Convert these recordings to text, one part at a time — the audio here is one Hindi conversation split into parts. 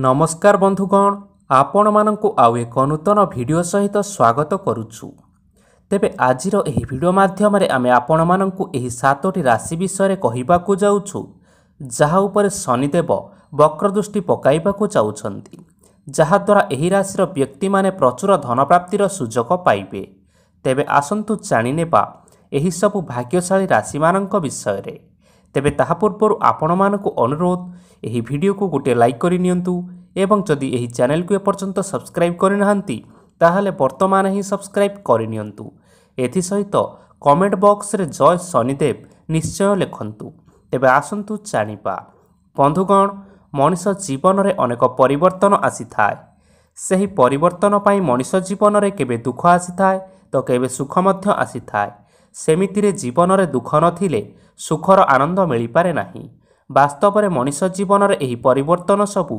नमस्कार बंधुगण, आपण मानंकु आउ एक नूतन भिडियो सहित स्वागत करुछु। तेबे आजिर एही भिडियो माध्यम रे आमे आपण मानंकु एही सातोटी राशि विषय रे कहिबाकु जाउछु, जहा उपरे शनिदेव वक्र दृष्टि पकाइबाकु चाहुछन्ति, जहा द्वारा एही राशि रो व्यक्ति माने प्रचुर धन प्राप्ति रो सुजोग पाइबे। तेबे आसंतु जानि नेबा एही सब भाग्यशाली राशि मानंक विषय रे। तेबे ताहा पूर्व आपण मानकु अनुरोध, एही वीडियो को गोटे लाइक करि नियंतु एवं जदि एही चैनल को एपर्यंत सब्सक्राइब करि नहंती ताहाले वर्तमान ही सब्सक्राइब करि नियंतु। एथि सहित कमेंट बॉक्स रे जय शनिदेव निश्चय लिखंतु। तेबे आसंतु जानिबा बंधुगण, मनुष जीवन रे अनेक परिवर्तन आसी थाए। सेही परिवर्तन पाई मनुष जीवन रे केबे दुख आसी थाए तो केबे सुख मध्य आसी थाए। सेमिति रे जीवन रे दुख नथिले सुखर आनंद मिली पारे नाही। वास्तव में मनुष्य जीवन रे एही परिवर्तन सबु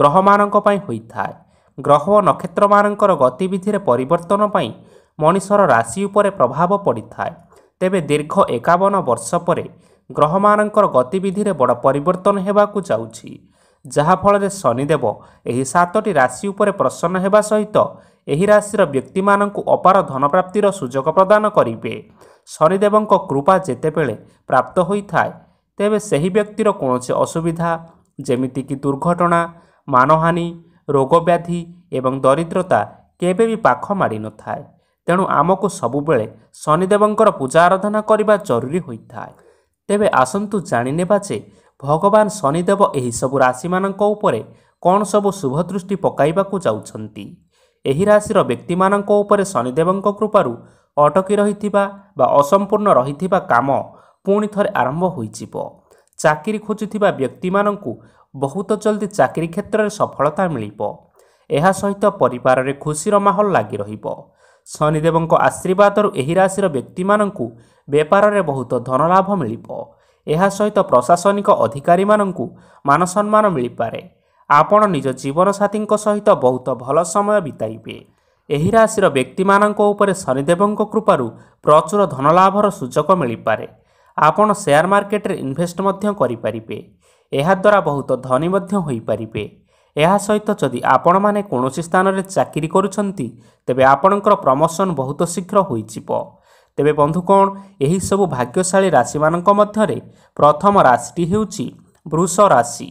ग्रह मानक पई होई थाए। ग्रह और नक्षत्र मानकर गतिविधि रे परिवर्तन पई मनुष्यर राशि उपरे प्रभाव पड़ी थाए। तेबे दीर्घ 51 वर्ष परे ग्रह मानकर गतिविधि रे बड़ परिवर्तन हेबाकु जाउछि, जहा फल रे शनिदेव एही सातोटी राशि उपरे प्रसन्न हेबा सहित एही राशि रो व्यक्ति मानकु अपार धन प्राप्ति रो सुजोग प्रदान करिवे। शनिदेवक कृपा जेतेबेले प्राप्त होई थाए तेबे सही व्यक्तिर कोनोसी असुविधा जेमिति कि दुर्घटना, मानहानि, रोग व्याधि एवं दरिद्रता केबे भी पाख मारि न थाए। तेणु आमको सबु बेले शनिदेवंकर पूजा आराधना करिबा जरूरी होई थाए। तेबे आसंतु जानि नेबा जे भगवान शनिदेव एही सबु राशि मानक उपरे कोन सबु शुभ दृष्टि पकाइबाकु जाउछन्ति। एही राशिर व्यक्ति मानक उपरे शनिदेवंक कृपारु अटकी रहिथिबा बा असंपूर्ण रहिथिबा काम पुणी थरे आरंभ होइजिवो। चाकरी खोजुथिबा व्यक्ति मानंकु बहुत जल्दी चाकरी क्षेत्र रे सफलता मिलिवो। एहा सहित परिवार रे खुशी रो माहौल लागि रहिवो। शनिदेवंक आशीर्वाद रु एही राशि रो व्यक्ति मानंकु व्यापार रे बहुत धन लाभ मिलिवो। एहा सहित प्रशासनिक अधिकारी मानंकु मान सम्मान मिलि पारे। आपण निज जीवन साथींक सहित बहुत भल समय बिताइबे। एही राशि रो व्यक्ति मानंक उपरे शनिदेवंक कृपारु प्रचुर धन लाभ रो सुजोग मिलि पारे। आपण शेयर मार्केट रे इन्वेस्ट मध्य करि परिबे। एहा द्वारा बहुत धनी मध्य होई परिबे। एहा सहित जदि आपण माने कोनोसी स्थान रे चाकरी करूछन्ति तेबे आपणकर प्रमोशन बहुत शीघ्र होई जिवो। तेबे बंधुगण, एही सब भाग्यशाली राशि मानक मध्य रे प्रथम राशिटी हेउची वृष राशि,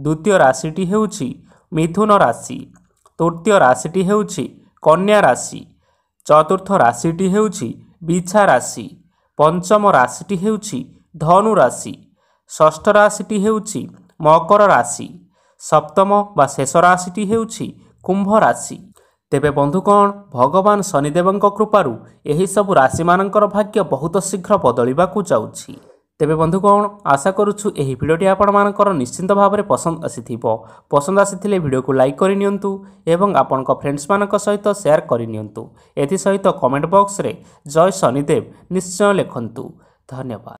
द्वितीय राशिटी हेउची मिथुन राशि, तृतीय राशिटी हेउची कन्या राशि, चतुर्थ राशिटी हेउची बिछा राशि, पंचम राशिटी हेउची धनु राशि, षष्ठ राशिटी हेउची मकर राशि, सप्तम बा शेष राशिटी हेउची कुंभ राशि। तेबे बंधुगण, भगवान शनिदेवंक कृपारु एही सब राशि मानकर भाग्य बहुत शीघ्र बदलिबाकु जाउछि। तेबे बंधुगण, आशा करुछु एही भिडियोटी आपण मानकर निश्चिंत भाबरे पसंद आसीथिबो। पसंद आसीथिले भिडियो को लाइक करि नियंतु एवं आपनका फ्रेंड्स मानक सहित शेयर करि नियंतु। एथि सहित कमेंट बॉक्स रे जय शनिदेव निश्चय लिखंतु। धन्यवाद।